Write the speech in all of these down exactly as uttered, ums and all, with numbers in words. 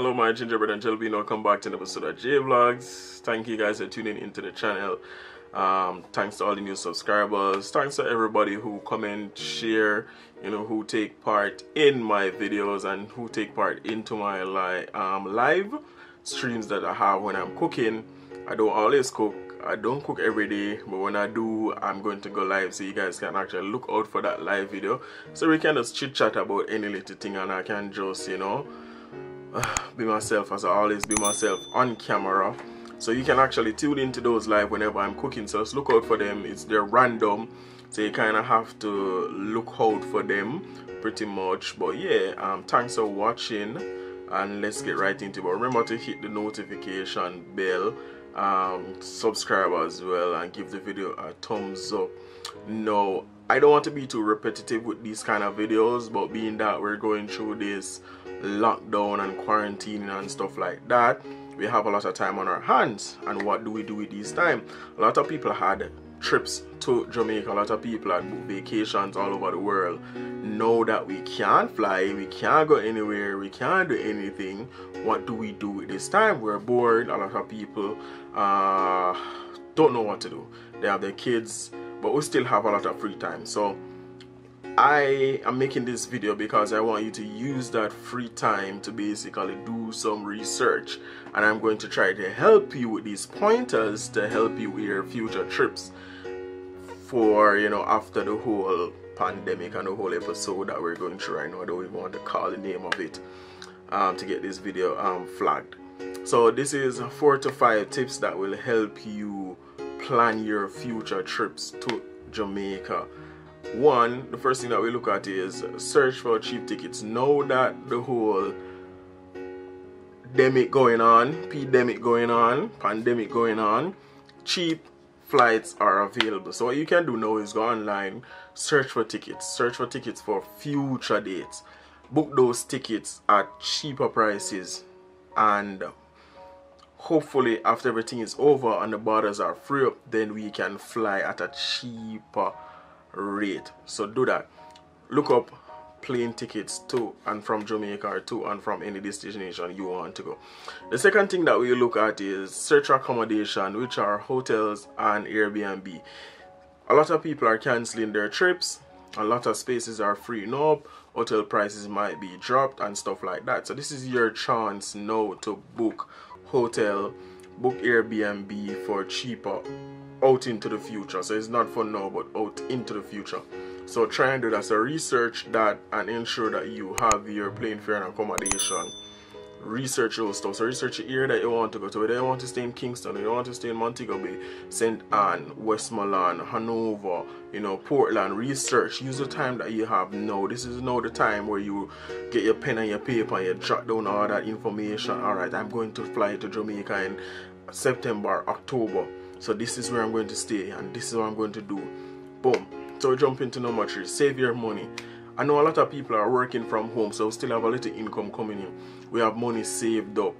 Hello my gingerbread and jelly bean, welcome back to an episode of J vlogs. Thank you guys for tuning into the channel. Um thanks to all the new subscribers, thanks to everybody who comment, share, you know, who take part in my videos and who take part into my li um live streams that I have when I'm cooking. I don't always cook, I don't cook every day, but when I do, I'm going to go live, so you guys can actually look out for that live video, so we can just chit chat about any little thing and I can just, you know, be myself as I always be myself on camera. So you can actually tune into those live whenever I'm cooking, so just look out for them. It's they're random, so you kind of have to look out for them pretty much. But yeah, um thanks for watching and let's get right into it. But remember to hit the notification bell, um subscribe as well, and give the video a thumbs up. No, I don't want to be too repetitive with these kind of videos, but being that we're going through this lockdown and quarantine and stuff like that, we have a lot of time on our hands. And what do we do with this time? A lot of people had trips to Jamaica, a lot of people had vacations all over the world. Now that we can't fly, we can't go anywhere, we can't do anything, what do we do with this time? We're bored. A lot of people uh, don't know what to do. They have their kids, but we still have a lot of free time. So I am making this video because I want you to use that free time to basically do some research, and I'm going to try to help you with these pointers to help you with your future trips for, you know, after the whole pandemic and the whole episode that we're going through right now. I don't even want to call the name of it um, to get this video um, flagged. So this is four to five tips that will help you plan your future trips to Jamaica. One, the first thing that we look at is search for cheap tickets. Now that the whole pandemic going on, pandemic going on, pandemic going on, cheap flights are available. So what you can do now is go online, search for tickets, search for tickets for future dates, book those tickets at cheaper prices, and hopefully after everything is over and the borders are free up, then we can fly at a cheaper rate. So do that. Look up plane tickets to and from Jamaica, or to and from any destination you want to go. The second thing that we look at is search accommodation, which are hotels and Airbnb. A lot of people are canceling their trips, a lot of spaces are freeing up, hotel prices might be dropped and stuff like that. So this is your chance now to book hotel, book Airbnb for cheaper out into the future. So it's not for now, but out into the future. So try and do that. So research that and ensure that you have your plane fare and accommodation. Research those stuff. So research the area that you want to go to, whether you want to stay in Kingston, you want to stay in Montego Bay, Saint Anne, Westmoreland, Hanover, you know, Portland. Research. Use the time that you have now. This is now the time where you get your pen and your paper and you jot down all that information. Alright, I'm going to fly to Jamaica in September, October. So this is where I'm going to stay and this is what I'm going to do. Boom. So jump into number three. Save your money. I know a lot of people are working from home, so we still have a little income coming in. We have money saved up.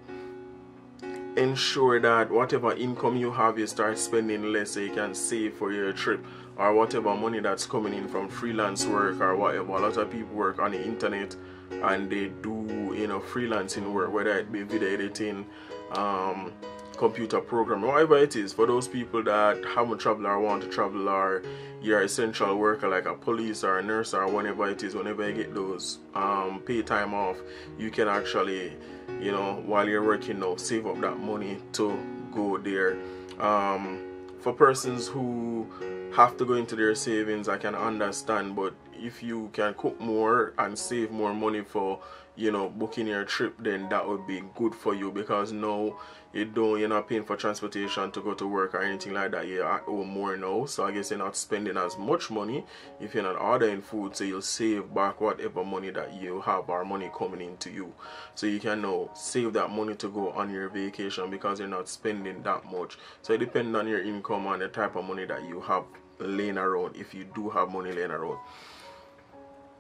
Ensure that whatever income you have, you start spending less so you can save for your trip, or whatever money that's coming in from freelance work or whatever. A lot of people work on the internet and they do, you know, freelancing work, whether it be video editing, um, computer program, whatever it is. For those people that haven't traveled or want to travel, or you're an essential worker like a police or a nurse or whatever it is, whenever you get those um, pay time off, you can actually, you know, while you're working now, save up that money to go there. Um, for persons who have to go into their savings, I can understand, but if you can cook more and save more money for, you know, booking your trip, then that would be good for you, because now you don't, you're not paying for transportation to go to work or anything like that. You're at home more now, so I guess you're not spending as much money if you're not ordering food, so you'll save back whatever money that you have or money coming into you. So you can now save that money to go on your vacation because you're not spending that much. So it depends on your income and the type of money that you have laying around, if you do have money laying around.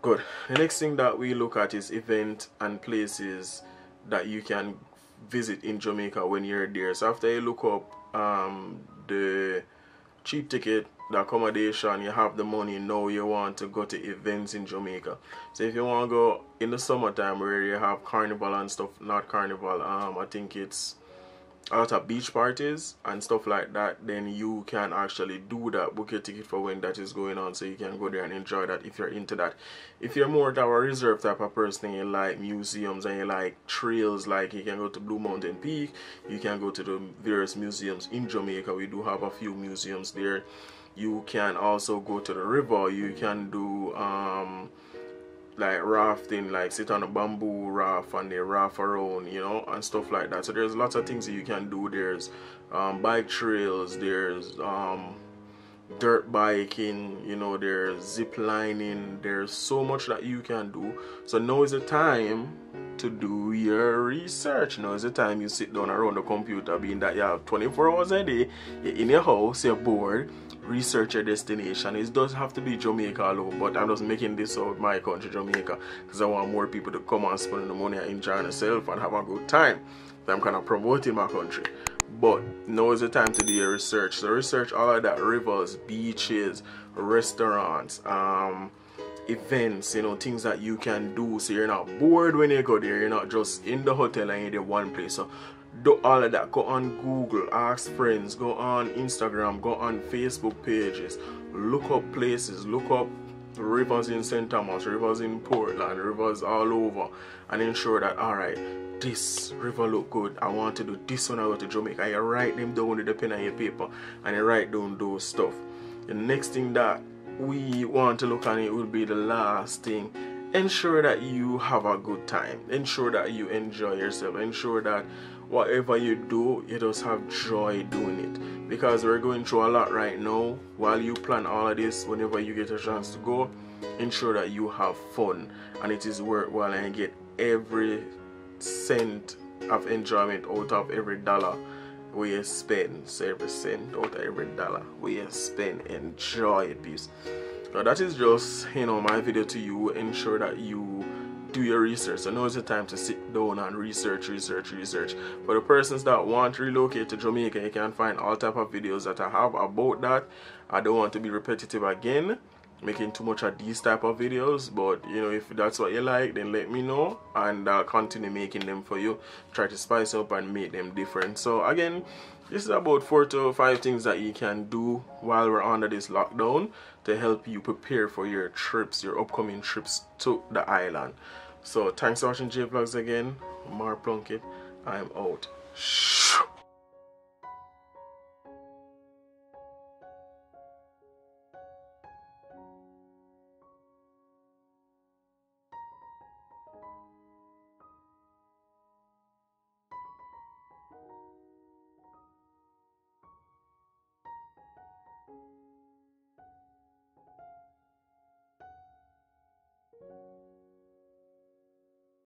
Good. The next thing that we look at is events and places that you can visit in Jamaica when you're there. So after you look up um, the cheap ticket, the accommodation, you have the money, now you want to go to events in Jamaica. So if you want to go in the summertime where you have carnival and stuff, not carnival, um, I think it's a lot of beach parties and stuff like that, then you can actually do that, book your ticket for when that is going on, so you can go there and enjoy that if you're into that. If you're more of a reserve type of person, you like museums and you like trails, like you can go to Blue Mountain Peak, you can go to the various museums in Jamaica. We do have a few museums there. You can also go to the river. You can do um like rafting, like sit on a bamboo raft and they raft around, you know, and stuff like that. So there's lots of things that you can do. There's um, bike trails, there's um, dirt biking, you know, there's zip lining, there's so much that you can do. So now is the time to do your research. Now is the time you sit down around the computer, being that you have twenty-four hours a day, you're in your house, you're bored, research your destination. It does have to be Jamaica alone, but I'm just making this out my country, Jamaica, because I want more people to come and spend the money and enjoy themselves and have a good time. So I'm kind of promoting my country. But now is the time to do your research. So research all of that: rivers, beaches, restaurants, um, events, you know, things that you can do, so you're not bored when you go there. You're not just in the hotel and you're in one place. So do all of that. Go on Google, ask friends, go on Instagram, go on Facebook pages, look up places, look up rivers in Saint Thomas, rivers in Portland, rivers all over, and ensure that, all right, this river look good, I want to do this when I go to Jamaica. You write them down with the pen and your paper, and you write down those stuff. The next thing that we want to look at, it will be the last thing: ensure that you have a good time, ensure that you enjoy yourself, ensure that whatever you do, you just have joy doing it, because we're going through a lot right now. While you plan all of this, whenever you get a chance to go, ensure that you have fun and it is worthwhile, and get every cent of enjoyment out of every dollar we spend. So every cent out of every dollar we spend, enjoy it, peace. So that is just, you know, my video to you. Ensure that you do your research. So now is the time to sit down and research, research, research. For the persons that want to relocate to Jamaica, you can find all type of videos that I have about that. I don't want to be repetitive again, making too much of these type of videos, but you know, if that's what you like, then let me know and I'll continue making them for you. Try to spice up and make them different. So again, this is about four to five things that you can do while we're under this lockdown to help you prepare for your trips, your upcoming trips to the island. So thanks for watching J Vlogs again. Mark Plunkett, I'm out.